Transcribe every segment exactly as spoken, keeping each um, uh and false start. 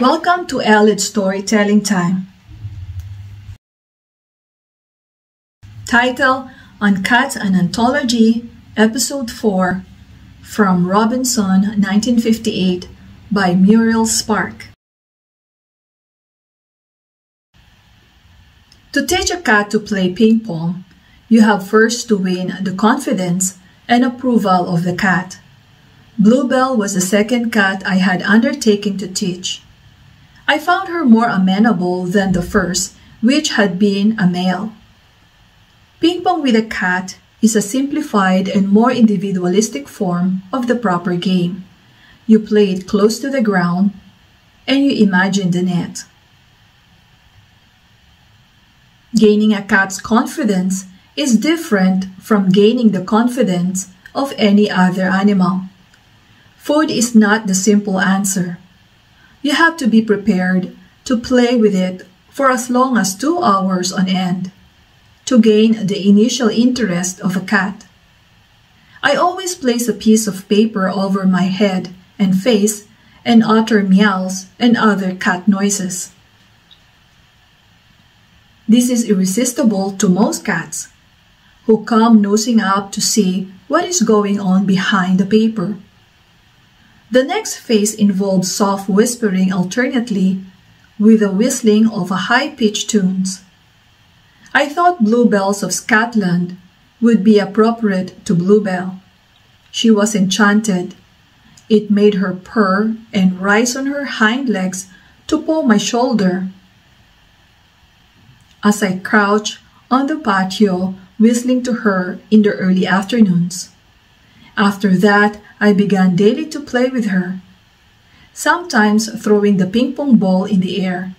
Welcome to Ellehd Storytelling Time. Title: Uncut an Anthology, Episode four, from Robinson, nineteen fifty-eight, by Muriel Spark. To teach a cat to play ping pong, you have first to win the confidence and approval of the cat. Bluebell was the second cat I had undertaken to teach. I found her more amenable than the first, which had been a male. Ping pong with a cat is a simplified and more individualistic form of the proper game. You play it close to the ground and you imagine the net. Gaining a cat's confidence is different from gaining the confidence of any other animal. Food is not the simple answer. You have to be prepared to play with it for as long as two hours on end to gain the initial interest of a cat. I always place a piece of paper over my head and face and utter meows and other cat noises. This is irresistible to most cats, who come nosing up to see what is going on behind the paper. The next phase involves soft whispering alternately with the whistling of a high-pitched tunes. I thought Bluebells of Scotland would be appropriate to Bluebell. She was enchanted. It made her purr and rise on her hind legs to paw my shoulder as I crouched on the patio whistling to her in the early afternoons. After that, I began daily to play with her, sometimes throwing the ping pong ball in the air.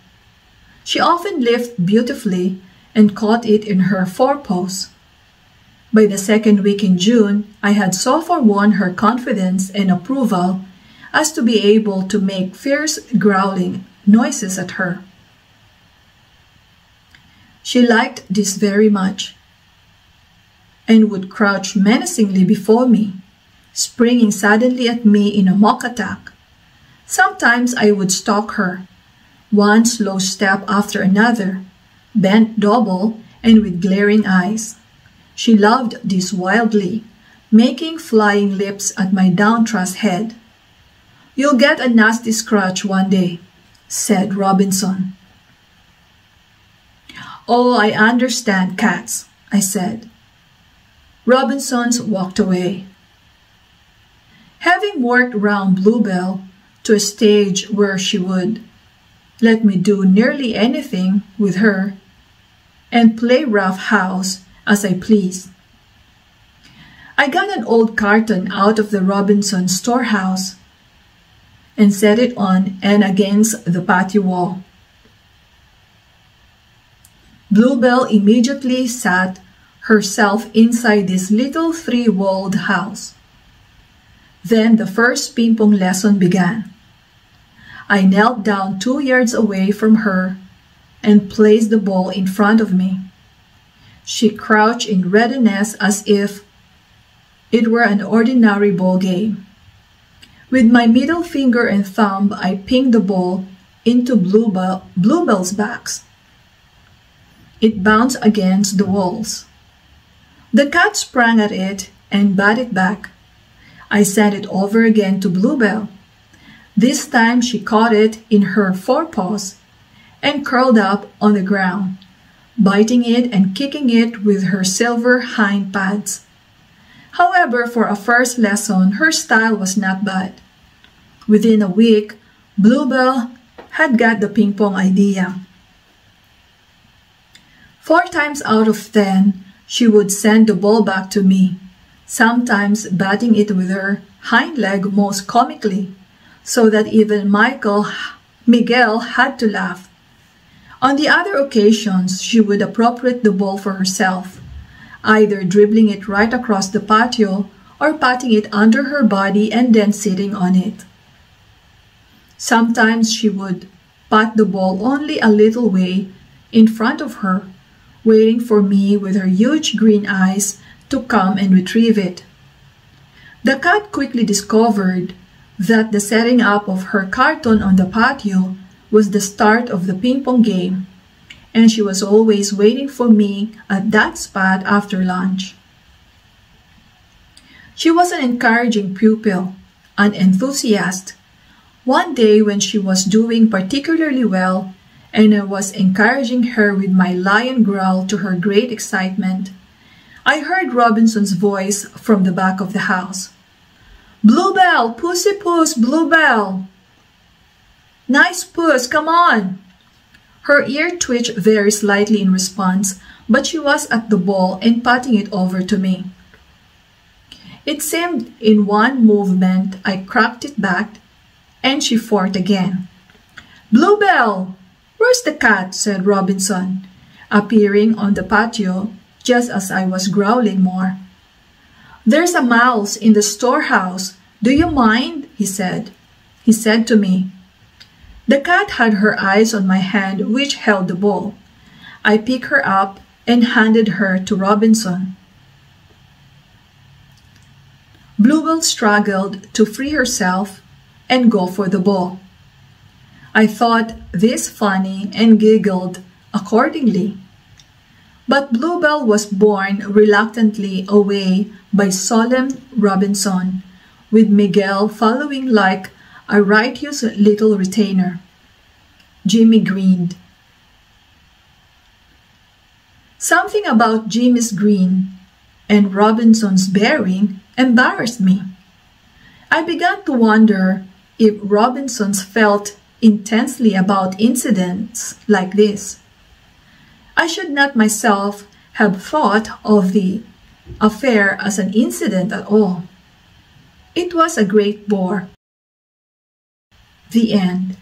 She often lifted beautifully and caught it in her forepaws. By the second week in June, I had so far won her confidence and approval as to be able to make fierce growling noises at her. She liked this very much and would crouch menacingly before me, springing suddenly at me in a mock attack. Sometimes I would stalk her, one slow step after another, bent double and with glaring eyes. She loved this wildly, making flying lips at my downthrust head. "You'll get a nasty scratch one day," said Robinson. "Oh, I understand cats," I said. Robinson walked away. Having worked round Bluebell to a stage where she would let me do nearly anything with her and play rough house as I pleased, I got an old carton out of the Robinson storehouse and set it on and against the patio wall. Bluebell immediately sat herself inside this little three-walled house. Then the first ping-pong lesson began. I knelt down two yards away from her and placed the ball in front of me. She crouched in readiness as if it were an ordinary ball game. With my middle finger and thumb, I pinged the ball into Bluebell's backs. It bounced against the walls. The cat sprang at it and bat it back. I sent it over again to Bluebell. This time she caught it in her forepaws and curled up on the ground, biting it and kicking it with her silver hind pads. However, for a first lesson, her style was not bad. Within a week, Bluebell had got the ping pong idea. Four times out of ten, she would send the ball back to me, sometimes batting it with her hind leg most comically, so that even Michael, Miguel had to laugh. On the other occasions, she would appropriate the ball for herself, either dribbling it right across the patio or patting it under her body and then sitting on it. Sometimes she would pat the ball only a little way in front of her, waiting for me with her huge green eyes to come and retrieve it. The cat quickly discovered that the setting up of her carton on the patio was the start of the ping pong game, and she was always waiting for me at that spot after lunch. She was an encouraging pupil, an enthusiast. One day when she was doing particularly well, and I was encouraging her with my lion growl to her great excitement, I heard Robinson's voice from the back of the house. "Bluebell, pussy puss, Bluebell! Nice puss, come on!" Her ear twitched very slightly in response, but she was at the ball and patting it over to me. It seemed in one movement I cracked it back, and she fought again. "Bluebell! Where's the cat?" said Robinson, appearing on the patio just as I was growling more. "There's a mouse in the storehouse. Do you mind?" he said. He said to me. The cat had her eyes on my hand, which held the ball. I picked her up and handed her to Robinson. Bluebell struggled to free herself and go for the ball. I thought this funny and giggled accordingly. But Bluebell was borne reluctantly away by solemn Robinson, with Miguel following like a righteous little retainer. Jimmy grinned. Something about Jimmy's grin and Robinson's bearing embarrassed me. I began to wonder if Robinson's felt intensely about incidents like this. I should not myself have thought of the affair as an incident at all. It was a great bore. The end.